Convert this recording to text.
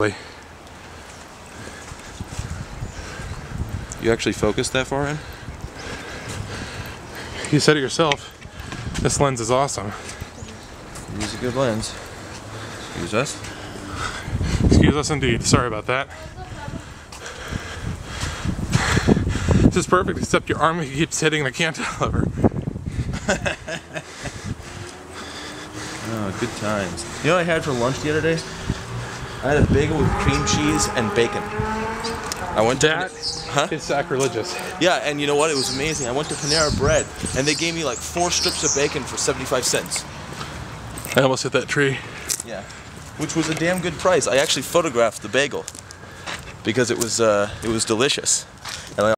You actually focused that far in? You said it yourself. This lens is awesome. Use a good lens. Excuse us. Excuse us indeed. Sorry about that. This is perfect, except your arm keeps hitting the cantilever. Oh, good times. You know what I had for lunch the other day? I had a bagel with cream cheese and bacon. I went to It's sacrilegious. Yeah, and you know what? It was amazing. I went to Panera Bread, and they gave me like 4 strips of bacon for 75 cents. I almost hit that tree. Yeah, which was a damn good price. I actually photographed the bagel because it was delicious.